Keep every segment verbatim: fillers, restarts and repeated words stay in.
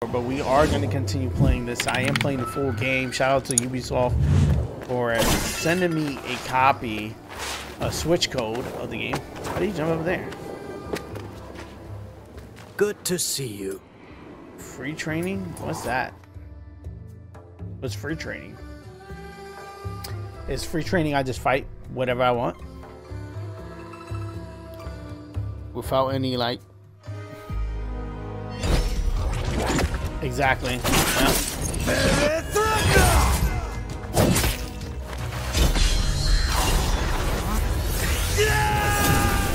But we are going to continue playing this. I am playing the full game. Shout out to Ubisoft for sending me a copy, a Switch code of the game. How do you jump over there? Good to see you. Free training? What's that? What's free training? Is free training I just fight whatever I want? Without any, like... Exactly. Yeah.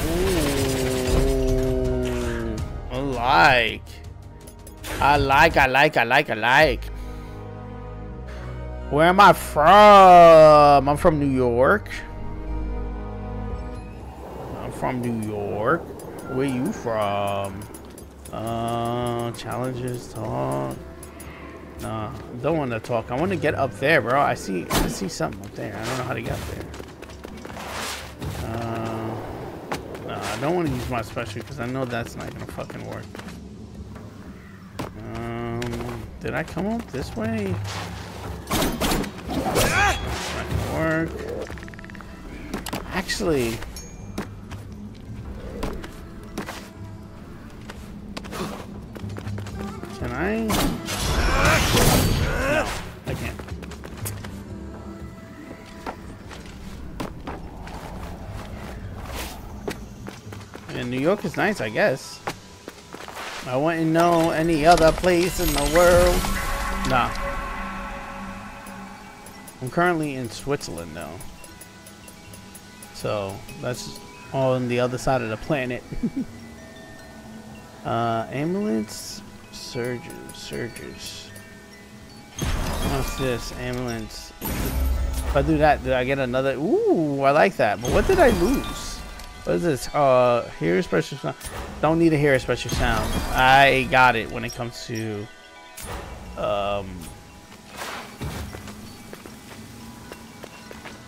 Ooh, I like. I like, I like, I like, I like. Where am I from? I'm from New York. I'm from New York. Where you from? Uh, challenges, talk. Nah, don't want to talk. I want to get up there, bro. I see, I see something up there. I don't know how to get up there. Uh, nah, I don't want to use my special because I know that's not gonna fucking work. Um, did I come up this way? Might work. Actually. Can I? No, I can't. And New York is nice, I guess. I wouldn't know any other place in the world. Nah. I'm currently in Switzerland, though. So, that's on the other side of the planet. uh, ambulance? Surges, surges. What's this? Ambulance. If I do that, do I get another? Ooh, I like that. But what did I lose? What is this? Uh, hear a special sound. Don't need to hear a special sound. I got it when it comes to um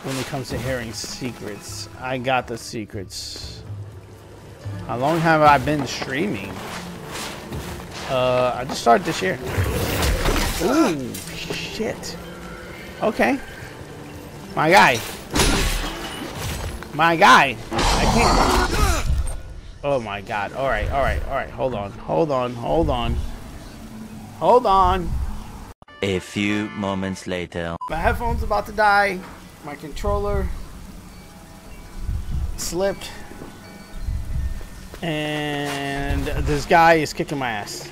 when it comes to hearing secrets. I got the secrets. How long have I been streaming? Uh, I just started this year. Ooh, shit. Okay. My guy. My guy. I can't. Oh my god. Alright, alright, alright. Hold on. Hold on. Hold on. Hold on. A few moments later. My headphones about to die. My controller slipped. And this guy is kicking my ass.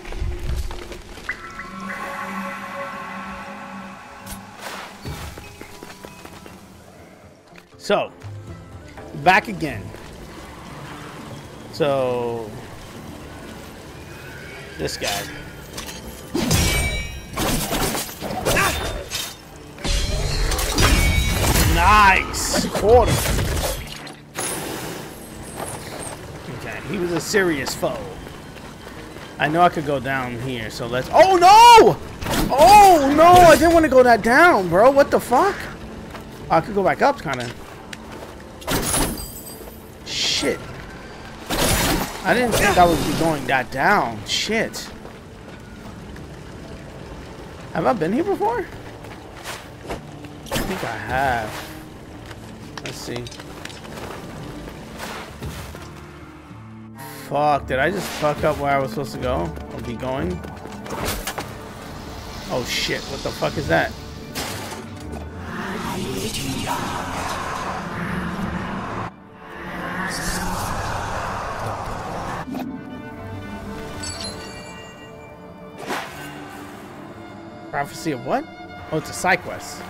So, back again. So, this guy. Nice quarter. He was a serious foe. I know I could go down here, so let's... Oh, no! Oh, no! I didn't want to go that down, bro. What the fuck? I could go back up, kind of. Shit. I didn't think I would be going that down. Shit. Have I been here before? I think I have. Let's see. Fuck, did I just fuck up where I was supposed to go? I'll be going. Oh shit, what the fuck is that? Prophecy of what? Oh, it's a side quest.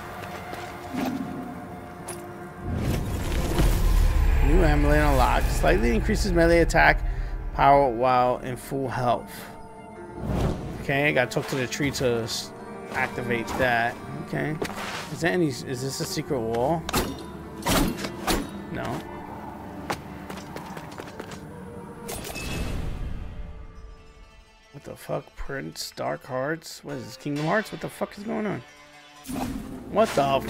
New amulet unlocked. Slightly increases melee attack power while in full health. Okay, I gotta talk to the tree to activate that. Okay, is there any? Is this a secret wall? No. What the fuck? Prince, Dark Hearts. What is this? Kingdom Hearts? What the fuck is going on? What the?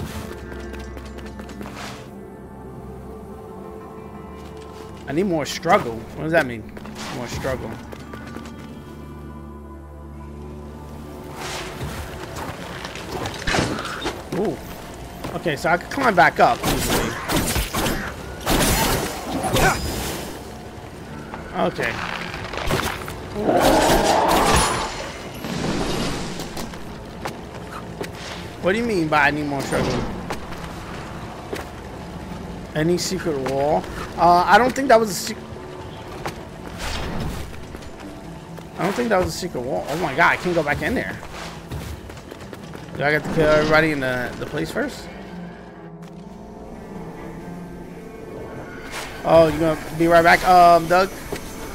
I need more struggle. What does that mean? More struggle. Ooh. Okay, so I can climb back up easily. Okay. What do you mean by I need more treasure? Any secret wall? Uh, I don't think that was a secret. I don't think that was a secret wall. Oh my god, I can't go back in there. Do I got to kill everybody in the, the place first? Oh, you're gonna be right back? Um, Doug,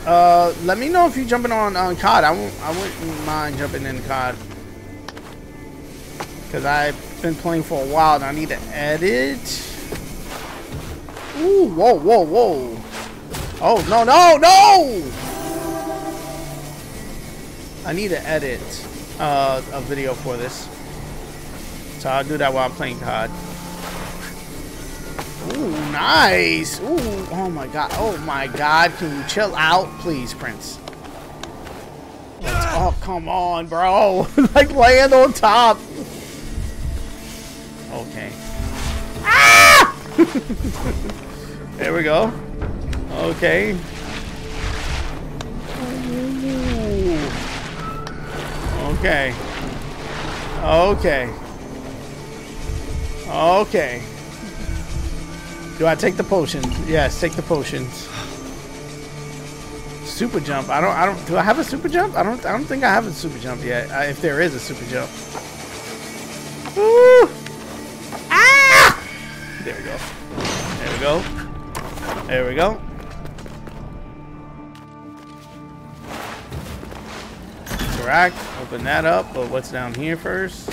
uh, let me know if you're jumping on, on C O D. I, won't, I wouldn't mind jumping in C O D. Because I've been playing for a while and I need to edit. Ooh, whoa, whoa, whoa. Oh, no, no, no! I need to edit uh, a video for this, so I'll do that while I'm playing C O D. Ooh, nice. Ooh, oh my god. Oh my god. Can you chill out, please, Prince? Let's, oh, come on, bro. Like land on top. Okay. Ah! There we go. Okay. Okay. Okay. Okay. Do I take the potion? Yes, take the potions. Super jump. I don't. I don't. Do I have a super jump? I don't. I don't think I have a super jump yet. I, if there is a super jump. Ooh. Ah! There we go. There we go. There we go. Rack, open that up, but what's down here first?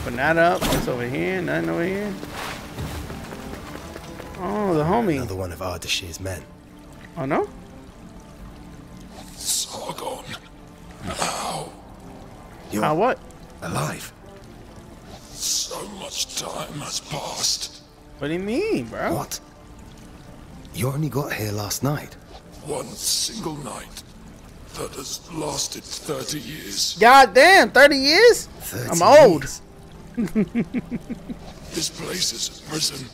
Open that up. What's over here? Nothing over here. Oh, the homie. Another one of Ardeshir's men. Oh no? Sargon. How? You're How what? Alive. So much time has passed. What do you mean, bro? What? You only got here last night. One single night that has lasted thirty years. God damn, thirty years? thirty I'm old. This place is a prison.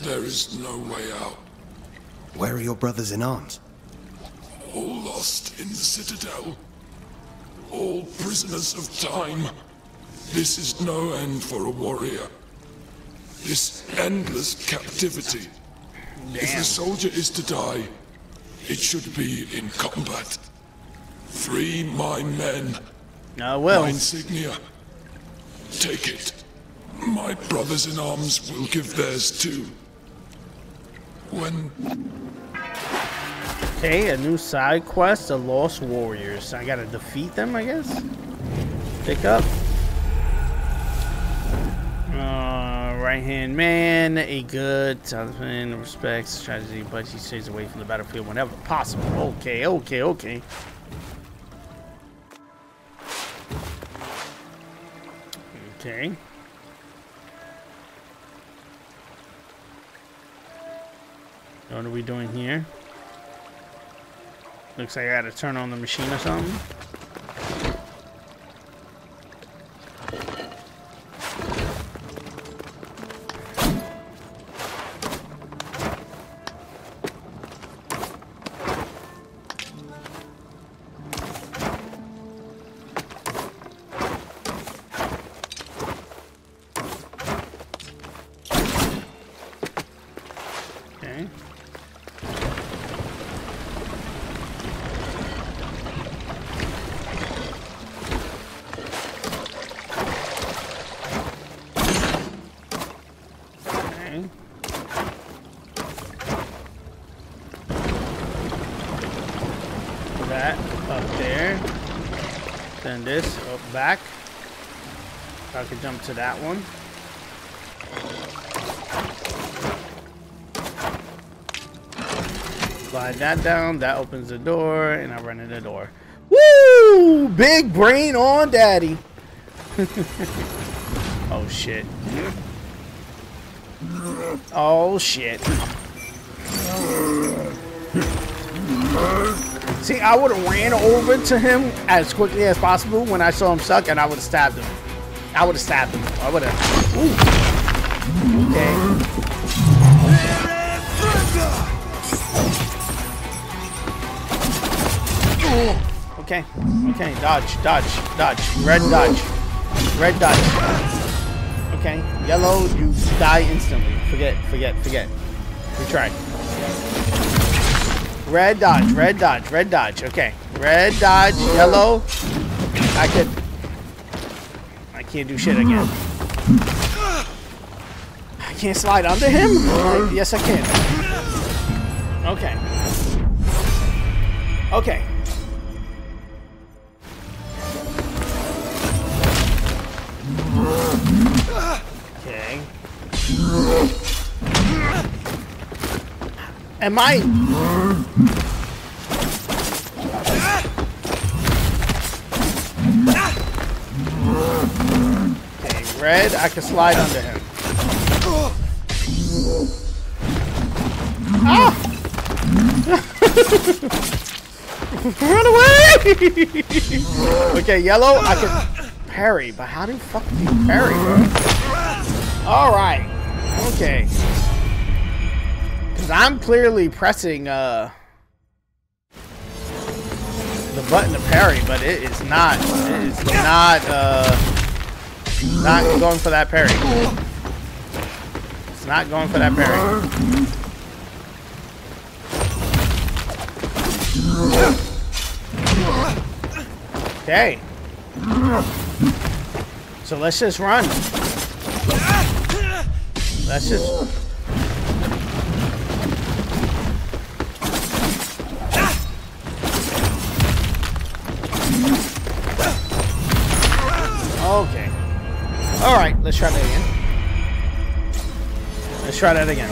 There is no way out. Where are your brothers in arms? All lost in the citadel. All prisoners of time. This is no end for a warrior. This endless captivity. Damn. If a soldier is to die, it should be in combat. Free my men. I will. My insignia. Take it. My brothers in arms will give theirs too. When... Okay, a new side quest, the Lost Warriors. I gotta defeat them, I guess? Pick up. Uh, right-hand man, a good talisman, respects strategy, but he stays away from the battlefield whenever possible. Okay, okay, okay. Okay. What are we doing here? Looks like I gotta turn on the machine or something. This up back. I could jump to that one. Slide that down. That opens the door, and I run in the door. Woo! Big brain on, daddy. Oh shit. Oh shit. See, I would have ran over to him as quickly as possible when I saw him suck, and I would have stabbed him. I would have stabbed him. I would have. Ooh. Okay. Ooh. Okay. Okay. Dodge. Dodge. Dodge. Red dodge. Red dodge. Okay. Yellow, you die instantly. Forget. Forget. Forget. Retry. Red dodge, red dodge, red dodge. Okay, red dodge, yellow. I could. I can't do shit again. I can't slide under him? Like, yes, I can. Okay. Okay. Okay. Am I? Red, I can slide under him. Ah! Run away! Okay, yellow, I can parry, but how do you fuck do you parry, bro? Alright. Okay. Because I'm clearly pressing uh, the button to parry, but it is not. It is not. Uh, Not going for that parry. It's not going for that parry. Okay. So let's just run. Let's just. Okay. Alright, let's try that again. Let's try that again.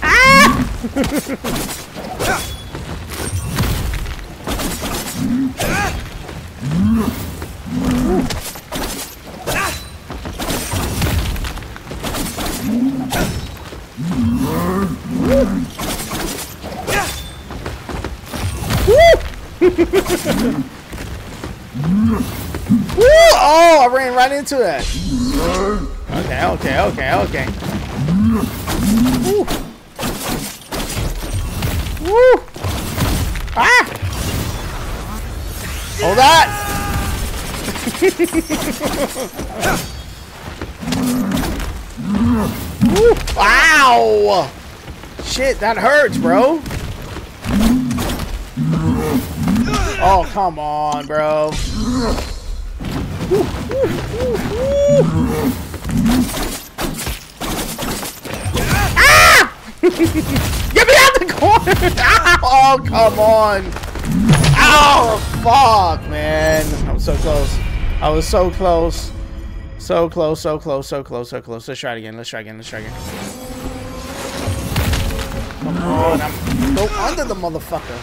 Ah! Woo! Oh, I ran right into that. Okay, okay, okay, okay. Woo! Woo! Ah! Hold on! Woo! Wow! Shit, that hurts, bro. Oh, come on, bro. Woo, woo, woo, woo. Ah! Get me out the corner! Ow! Oh, come on! Ow! Fuck, man! I was so close. I was so close. So close, so close, so close, so close. Let's try it again. Let's try it again. Let's try it again. Come on. I'm go under the motherfucker.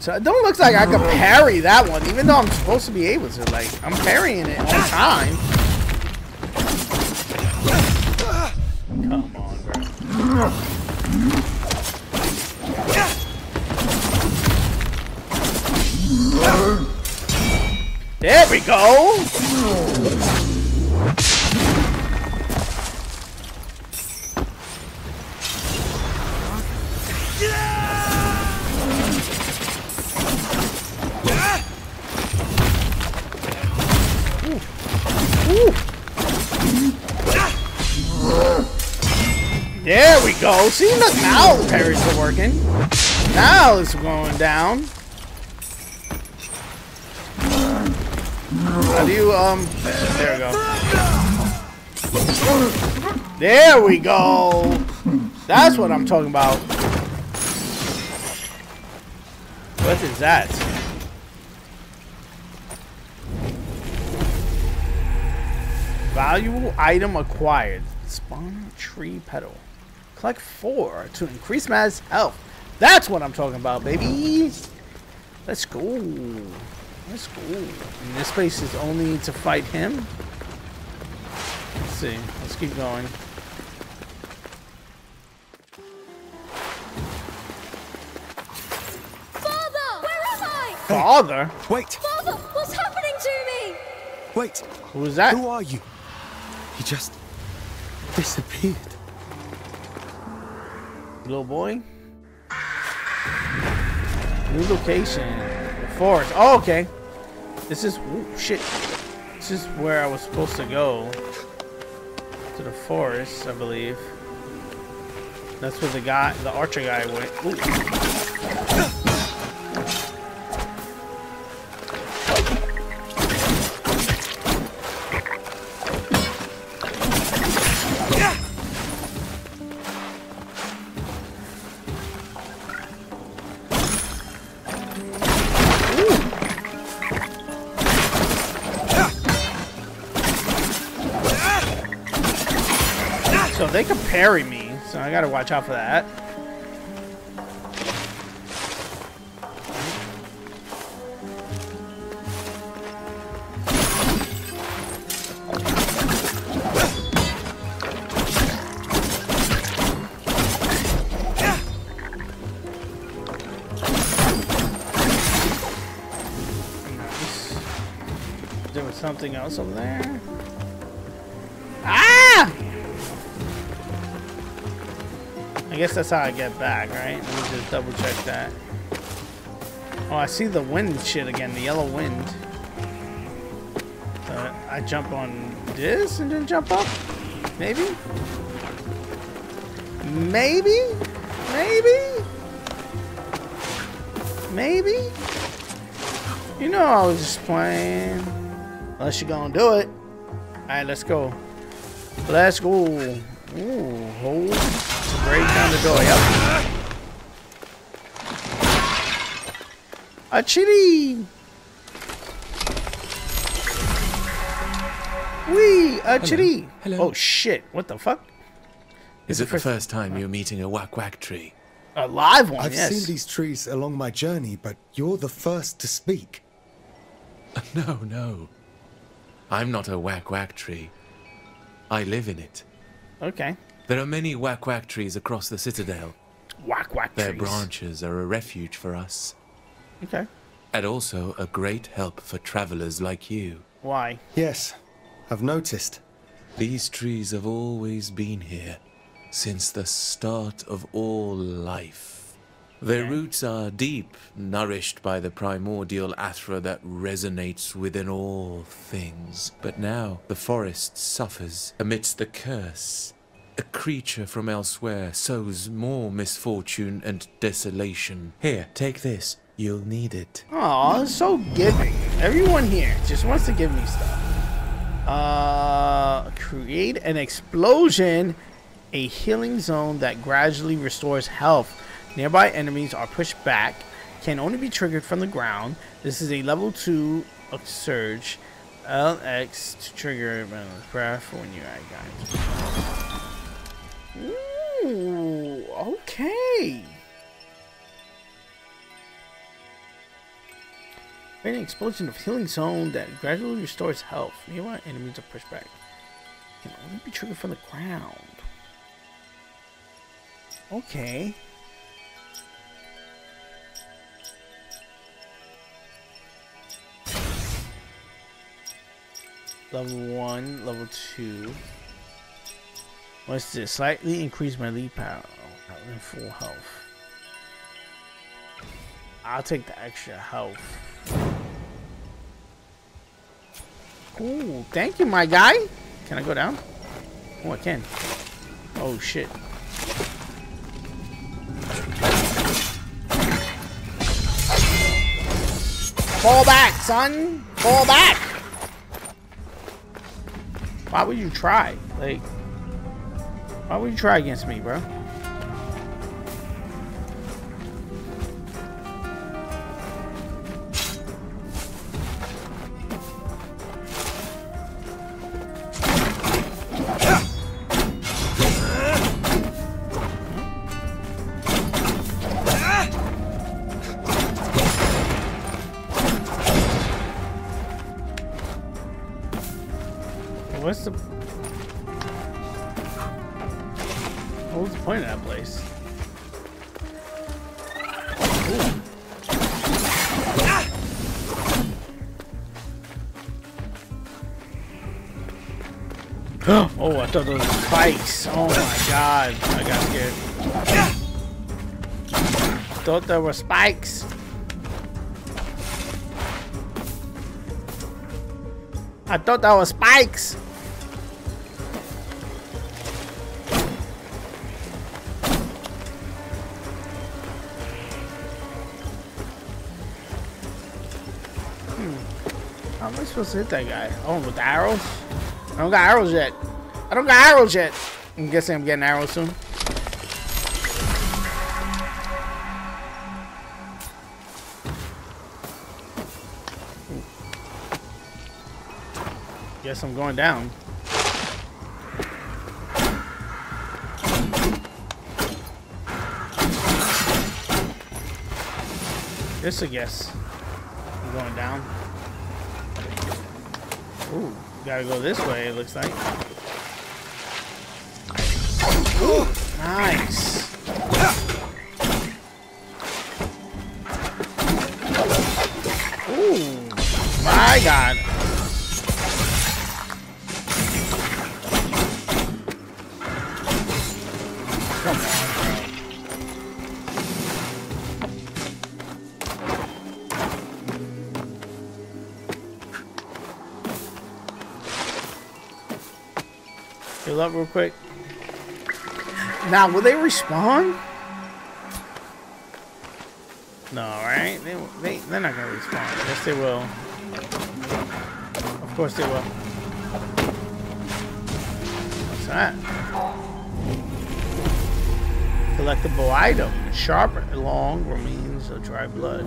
So it don't look like I can parry that one, even though I'm supposed to be able to. Like, I'm parrying it on time. Come on, bro. There we go. There we go. See, look, now the parries are working. Now it's going down. How do you, um, there we go. There we go. That's what I'm talking about. What is that? Valuable item acquired. Spawn tree petal. Collect four to increase Mad's health. That's what I'm talking about, baby. Let's go. Let's go. And this place is only to fight him. see. Let's keep going. Father! Where am I? Father? Wait! Father! What's happening to me? Wait! Who is that? Who are you? He just disappeared. Little boy? New location. The forest. Oh, okay. This is... Ooh, shit. This is where I was supposed to go. To the forest, I believe. That's where the guy, the archer guy went. Ooh. They can parry me, so I gotta watch out for that. Nice. There was something else over there. I guess that's how I get back, right? Let me just double check that. Oh, I see the wind shit again, the yellow wind. So I jump on this and then jump up? Maybe? Maybe? Maybe? Maybe? You know I was just playing. Unless you're gonna do it. Alright, let's go. Let's go. Ooh, hold. Break down the door, yep. A chitty! Wee! A chitty! Hello. Oh shit, what the fuck? Is, Is it the first, first time oh. you're meeting a Wak-Wak tree? A live one, I've yes. seen these trees along my journey, but you're the first to speak. No, no. I'm not a Wak-Wak tree. I live in it. Okay. There are many Wak-Wak trees across the citadel. Wak-Wak trees. Their branches are a refuge for us. Okay. And also a great help for travelers like you. Why? Yes, I've noticed. These trees have always been here, since the start of all life. Their okay. roots are deep, nourished by the primordial Athra that resonates within all things. But now the forest suffers amidst the curse. A creature from elsewhere sows more misfortune and desolation. Here, take this. You'll need it. Aw, it's so giving. Everyone here just wants to give me stuff. Uh, create an explosion, a healing zone that gradually restores health. Nearby enemies are pushed back, can only be triggered from the ground. This is a level two surge. L X to trigger breath when you add guys. Ooh, okay. Create an explosion of healing zone that gradually restores health. Nearby enemies are pushed back. Can only be triggered from the ground. Okay. Level one, level two. What's this? Slightly increase my lead power in full health. I'll take the extra health. Cool. Thank you, my guy. Can I go down? Oh, I can. Oh, shit. Fall back, son. Fall back. Why would you try? Like... Why would you try against me, bro? What's the... What was the point of that place? Ah! Oh, I thought those were spikes. Oh my god, I got scared. I thought there were spikes. I thought that was spikes. Hmm. How am I supposed to hit that guy? Oh, with the arrows? I don't got arrows yet. I don't got arrows yet. I'm guessing I'm getting arrows soon. Guess I'm going down. This I guess. I'm going down. Ooh, gotta go this way, it looks like. Ooh, nice. Ooh, my god. Up real quick. Now, will they respawn? No, right? They, they, they're not gonna respawn. Yes, they will. Of course, they will. What's that? Collectible item. Sharp, long remains of dry blood.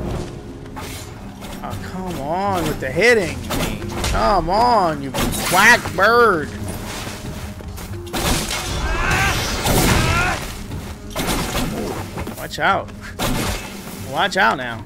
Oh, come on with the hitting. Come on, you black bird. Watch out. Watch out now.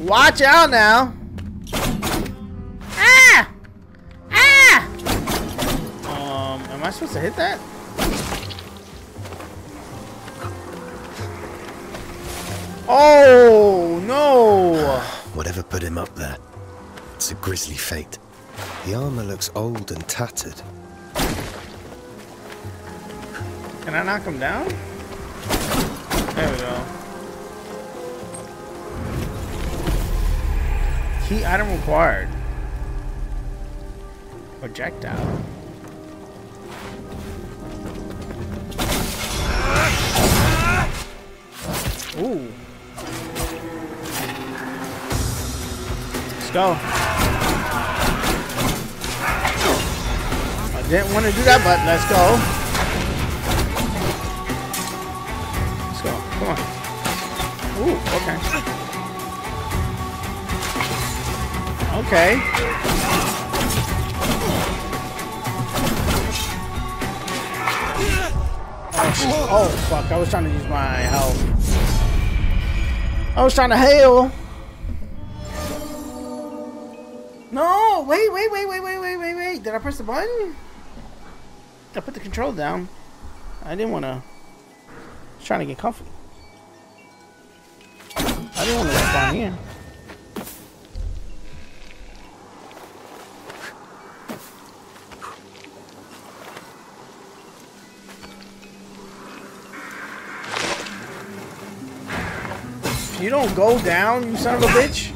Watch out now. Ah! Ah! Um, am I supposed to hit that? Oh, no! Whatever put him up there, it's a grisly fate. The armor looks old and tattered. Can I knock him down? There we go. Key item required. Projectile. Ooh. Go. I didn't want to do that, but let's go. Let's go. Come on. Ooh, okay. Okay. Oh, oh, fuck. I was trying to use my health. I was trying to heal. No! Wait, wait, wait, wait, wait, wait, wait, wait! Did I press the button? I put the control down. I didn't want to... I was trying to get comfy. I didn't want to look down here. You don't go down, you son of a bitch!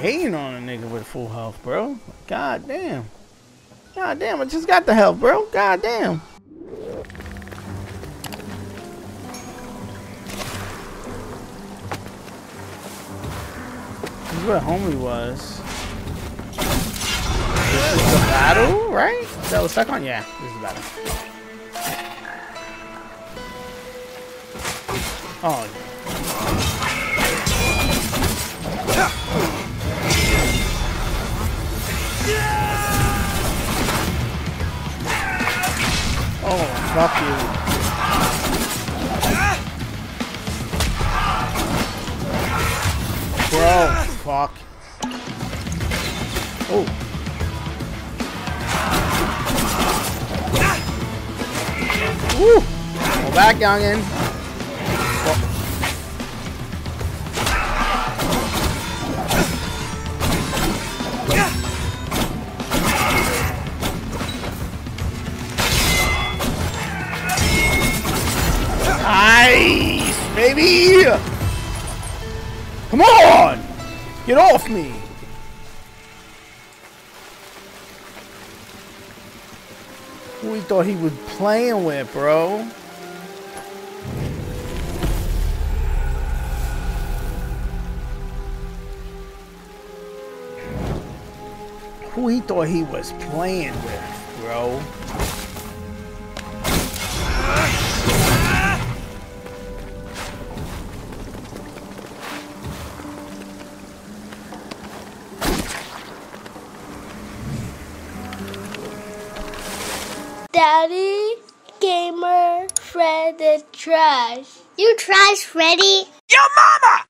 Hating on a nigga with full health, bro. God damn. God damn, I just got the health, bro. God damn. This is where homie was. This is the battle, right? That was stuck on? Yeah, this is the battle. Oh, yeah. Oh, fuck you. Bro, fuck. Oh. Woo! Go back, youngin. Nice, baby! Come on! Get off me! Who he thought he was playing with, bro? Who he thought he was playing with, bro? Daddy, gamer, Fred, and trash. You trash, Freddy? Your mama!